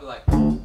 I'll be like.